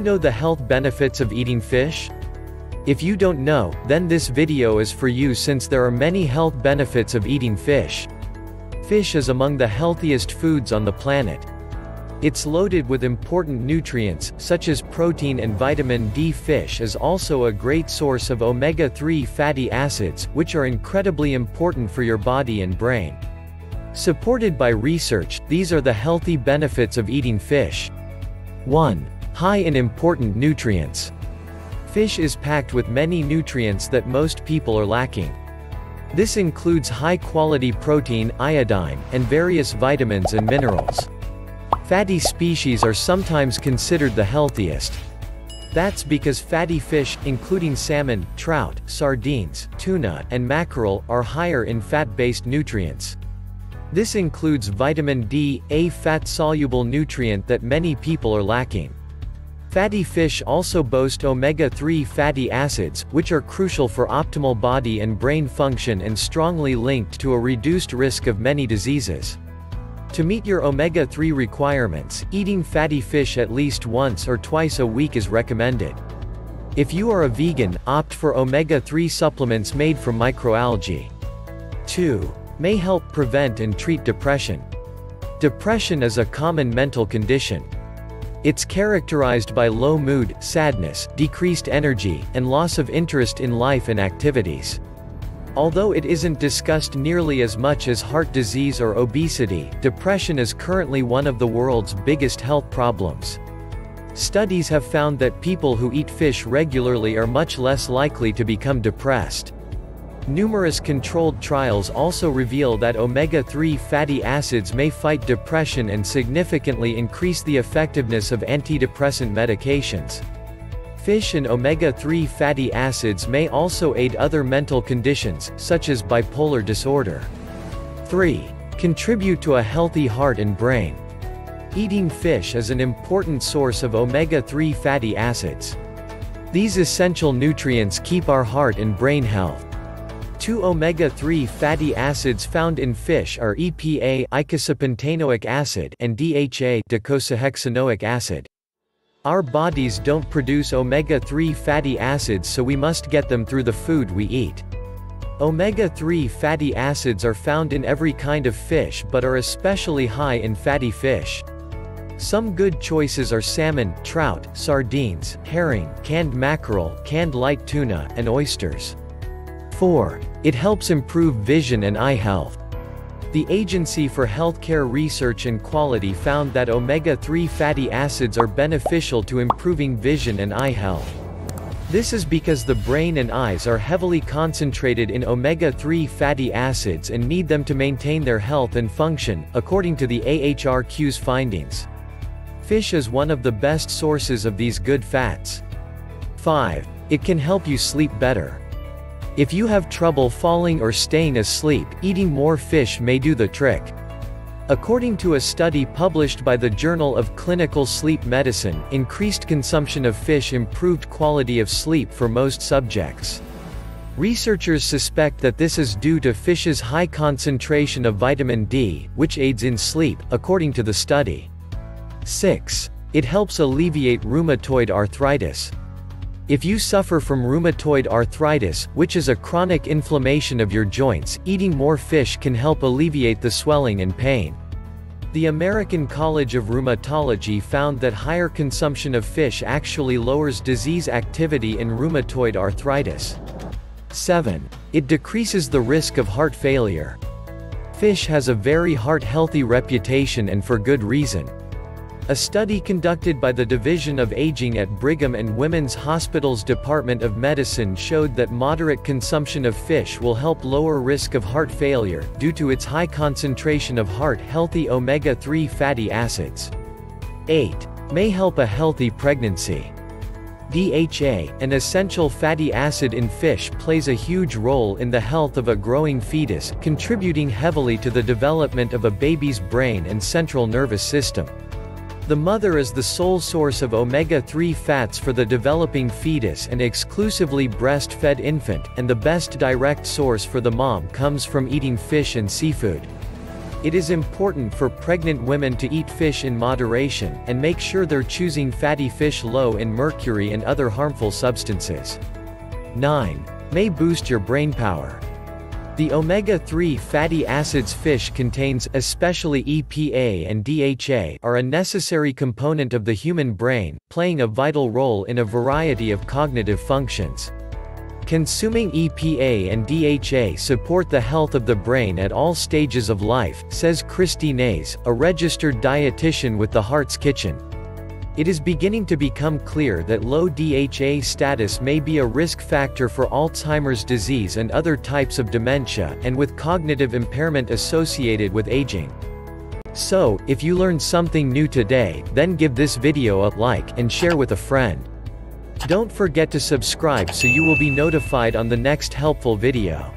you know the health benefits of eating fish? If you don't know, then this video is for you, since there are many health benefits of eating fish. Fish is among the healthiest foods on the planet. It's loaded with important nutrients, such as protein and vitamin D. Fish is also a great source of omega-3 fatty acids, which are incredibly important for your body and brain. Supported by research, these are the healthy benefits of eating fish. 1. High in important nutrients. Fish is packed with many nutrients that most people are lacking. This includes high-quality protein, iodine, and various vitamins and minerals. Fatty species are sometimes considered the healthiest. That's because fatty fish, including salmon, trout, sardines, tuna, and mackerel, are higher in fat-based nutrients. This includes vitamin D, a fat-soluble nutrient that many people are lacking. Fatty fish also boast omega-3 fatty acids, which are crucial for optimal body and brain function and strongly linked to a reduced risk of many diseases. To meet your omega-3 requirements, eating fatty fish at least once or twice a week is recommended. If you are a vegan, opt for omega-3 supplements made from microalgae. 2. May help prevent and treat depression. Depression is a common mental condition. It's characterized by low mood, sadness, decreased energy, and loss of interest in life and activities. Although it isn't discussed nearly as much as heart disease or obesity, depression is currently one of the world's biggest health problems. Studies have found that people who eat fish regularly are much less likely to become depressed. Numerous controlled trials also reveal that omega-3 fatty acids may fight depression and significantly increase the effectiveness of antidepressant medications. Fish and omega-3 fatty acids may also aid other mental conditions, such as bipolar disorder. 3. Contribute to a healthy heart and brain. Eating fish is an important source of omega-3 fatty acids. These essential nutrients keep our heart and brain healthy. 2 omega-3 fatty acids found in fish are EPA eicosapentaenoic acid and DHA docosahexaenoic acid. Our bodies don't produce omega-3 fatty acids, so we must get them through the food we eat. Omega-3 fatty acids are found in every kind of fish but are especially high in fatty fish. Some good choices are salmon, trout, sardines, herring, canned mackerel, canned light tuna, and oysters. 4. It helps improve vision and eye health. The Agency for Healthcare Research and Quality found that omega-3 fatty acids are beneficial to improving vision and eye health. This is because the brain and eyes are heavily concentrated in omega-3 fatty acids and need them to maintain their health and function, according to the AHRQ's findings. Fish is one of the best sources of these good fats. 5. It can help you sleep better. If you have trouble falling or staying asleep, eating more fish may do the trick. According to a study published by the Journal of Clinical Sleep Medicine, increased consumption of fish improved quality of sleep for most subjects. Researchers suspect that this is due to fish's high concentration of vitamin D, which aids in sleep, according to the study. 6. It helps alleviate rheumatoid arthritis. If you suffer from rheumatoid arthritis, which is a chronic inflammation of your joints, eating more fish can help alleviate the swelling and pain. The American College of Rheumatology found that higher consumption of fish actually lowers disease activity in rheumatoid arthritis. 7. It decreases the risk of heart failure. Fish has a very heart-healthy reputation, and for good reason. A study conducted by the Division of Aging at Brigham and Women's Hospital's Department of Medicine showed that moderate consumption of fish will help lower risk of heart failure, due to its high concentration of heart-healthy omega-3 fatty acids. 8. May help a healthy pregnancy. DHA, an essential fatty acid in fish, plays a huge role in the health of a growing fetus, contributing heavily to the development of a baby's brain and central nervous system. The mother is the sole source of omega-3 fats for the developing fetus and exclusively breastfed infant, and the best direct source for the mom comes from eating fish and seafood. It is important for pregnant women to eat fish in moderation, and make sure they're choosing fatty fish low in mercury and other harmful substances. 9. May boost your brain power. The omega-3 fatty acids fish contains, especially EPA and DHA, are a necessary component of the human brain, playing a vital role in a variety of cognitive functions. Consuming EPA and DHA support the health of the brain at all stages of life, says Christy Nays, a registered dietitian with The Heart's Kitchen. It is beginning to become clear that low DHA status may be a risk factor for Alzheimer's disease and other types of dementia, and with cognitive impairment associated with aging. So, if you learned something new today, then give this video a like and share with a friend. Don't forget to subscribe so you will be notified on the next helpful video.